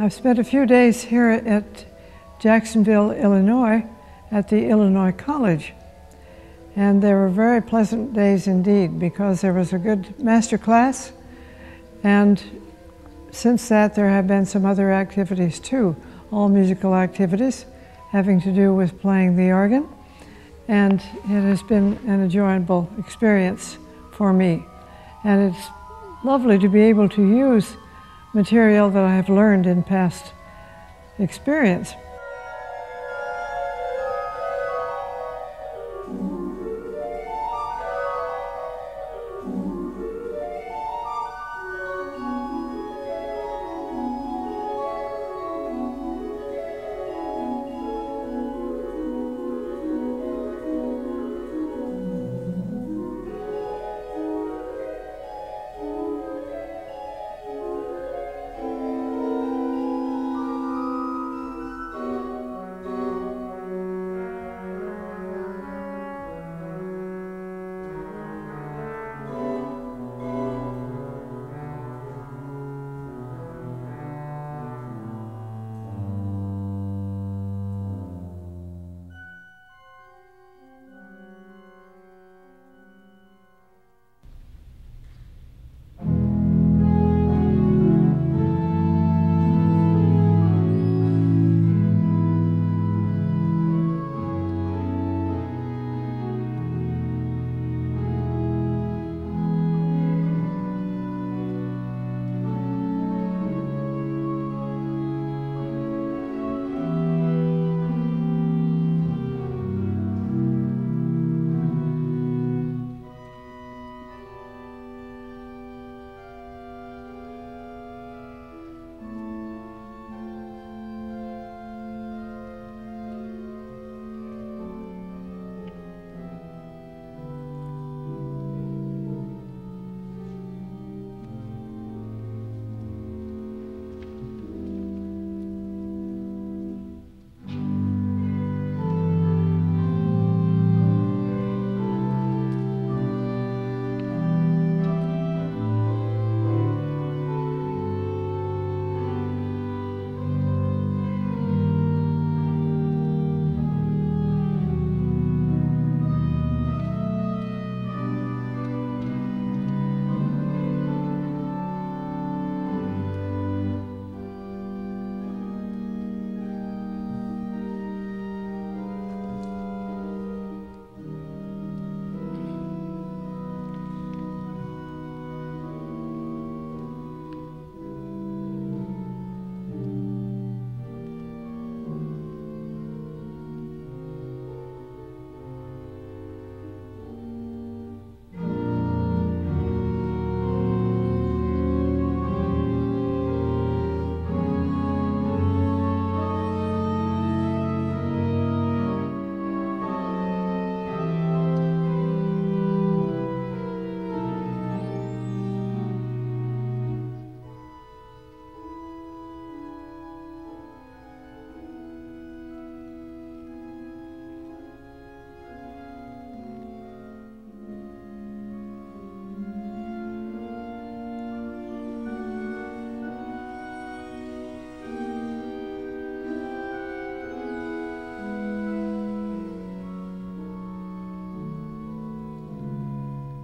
I've spent a few days here at Jacksonville, Illinois, at the Illinois College. And they were very pleasant days indeed, because there was a good master class, and since that there have been some other activities too, all musical activities having to do with playing the organ, and it has been an enjoyable experience for me. And it's lovely to be able to use material that I have learned in past experience.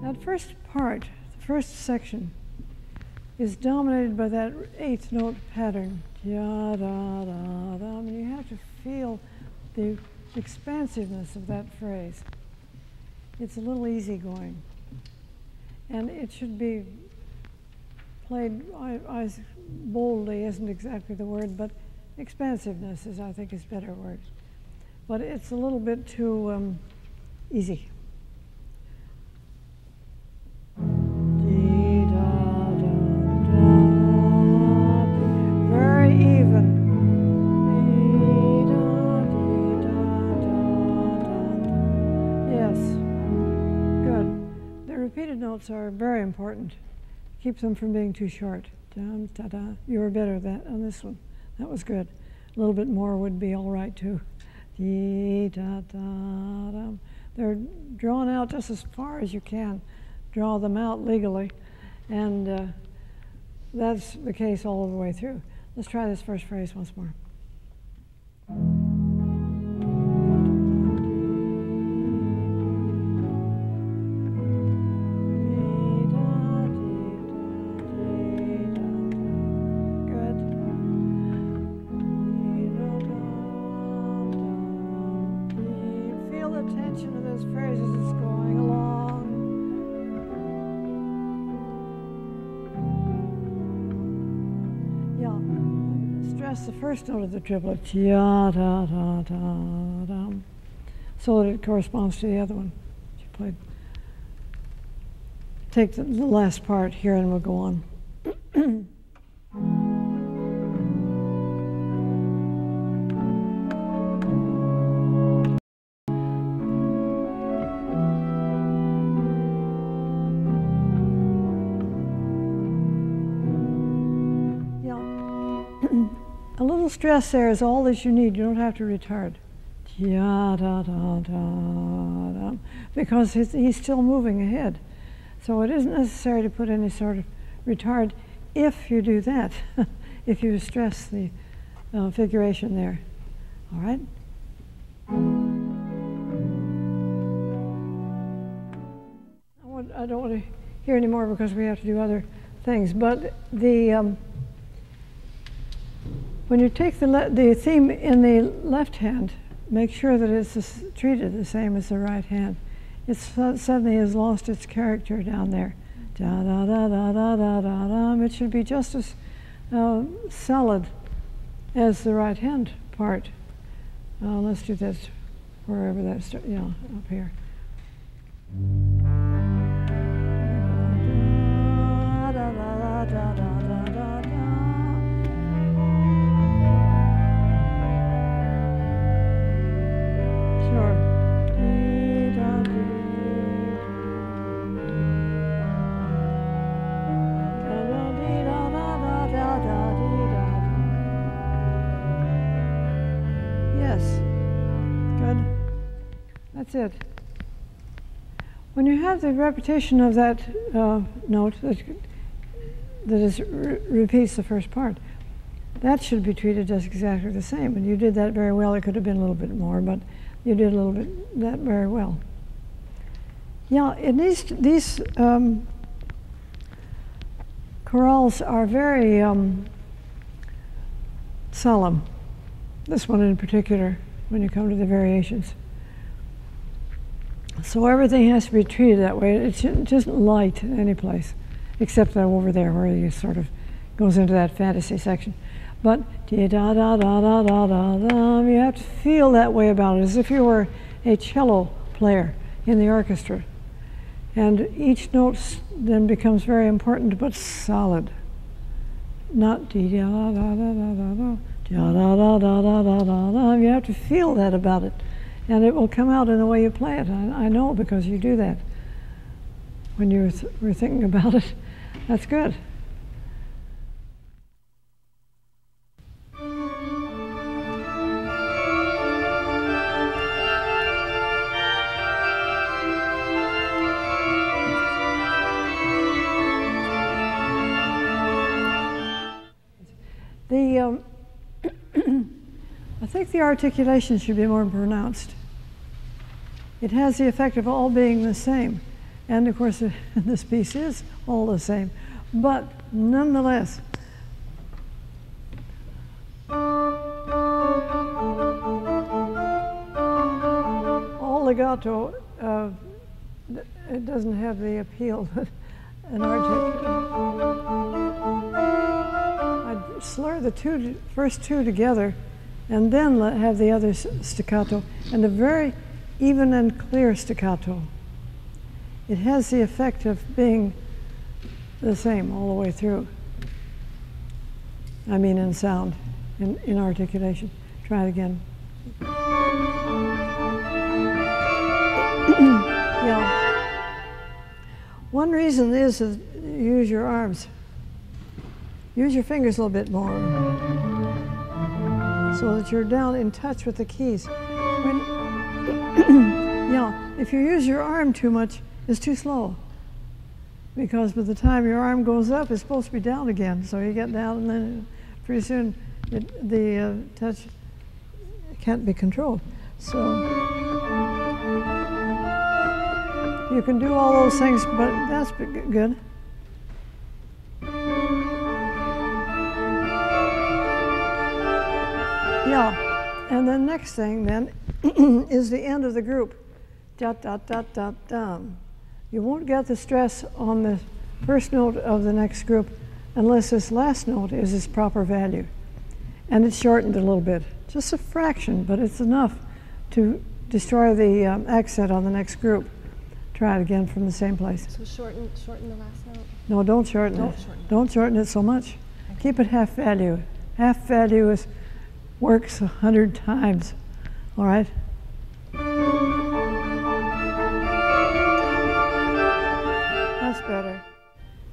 That first part, the first section, is dominated by that eighth note pattern. Da, da, da, da. I mean, you have to feel the expansiveness of that phrase. It's a little easygoing. And it should be played boldly, isn't exactly the word, but expansiveness is, I think, is a better word. But it's a little bit too easy. Are very important. Keep them from being too short. Dum, da, da. You were better on this one. That was good. A little bit more would be all right too. Dee, da, da, da. They're drawn out just as far as you can. Draw them out legally, and that's the case all the way through. Let's try this first phrase once more. The first note of the triplet, da, da, da, da, so that it corresponds to the other one you played. Take the last part here and we'll go on. Stress there is all that you need. You don't have to retard. Da, da, da, da, da, because he's still moving ahead. So it isn't necessary to put any sort of retard if you do that, if you stress the figuration there. All right? I don't want to hear any more because we have to do other things. But the... when you take the theme in the left hand, make sure that it's treated the same as the right hand. It suddenly has lost its character down there. Da da da da da da da da. It should be just as solid as the right hand part. Let's do this wherever that's, yeah, up here. Da da da da da da. It. When you have the repetition of that note that repeats the first part, that should be treated as exactly the same. And you did that very well. It could have been a little bit more, but you did a little bit that very well. Yeah, it needs to, these chorales are very solemn. This one in particular, when you come to the variations. So everything has to be treated that way. It isn't light in any place, except over there where it sort of goes into that fantasy section. But da da da da da da da, you have to feel that way about it, as if you were a cello player in the orchestra. And each note then becomes very important, but solid. Not da da da da da da da da da da da da. You have to feel that about it. And it will come out in the way you play it. I know because you do that when you were thinking about it. That's good. I think the articulation should be more pronounced. It has the effect of all being the same. And of course, this piece is all the same. But nonetheless, all legato, it doesn't have the appeal that an articulation. I'd slur the first two together, and then have the other staccato, and a very even and clear staccato. It has the effect of being the same all the way through. I mean in sound, in articulation. Try it again. Yeah. One reason is to use your arms. Use your fingers a little bit more, so that you're down in touch with the keys. When, yeah, if you use your arm too much, it's too slow, because by the time your arm goes up, it's supposed to be down again. So you get down and then pretty soon the touch can't be controlled. So you can do all those things, but that's good. Yeah, and the next thing then is the end of the group. Da, da, da, da, da. You won't get the stress on the first note of the next group unless this last note is its proper value. And it's shortened a little bit, just a fraction, but it's enough to destroy the accent on the next group. Try it again from the same place. So shorten the last note? No, don't shorten it. Don't shorten it so much. Okay. Keep it half value. Half value is works 100 times, all right? That's better.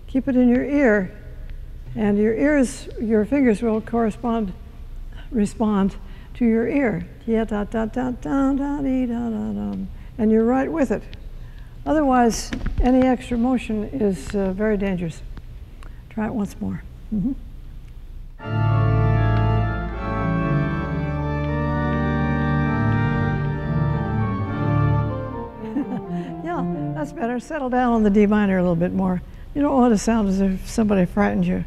Keep it in your ear, and your fingers will respond to your ear. And you're right with it. Otherwise, any extra motion is very dangerous. Try it once more. Mm-hmm. That's better. Settle down on the D minor a little bit more. You don't want to sound as if somebody frightened you.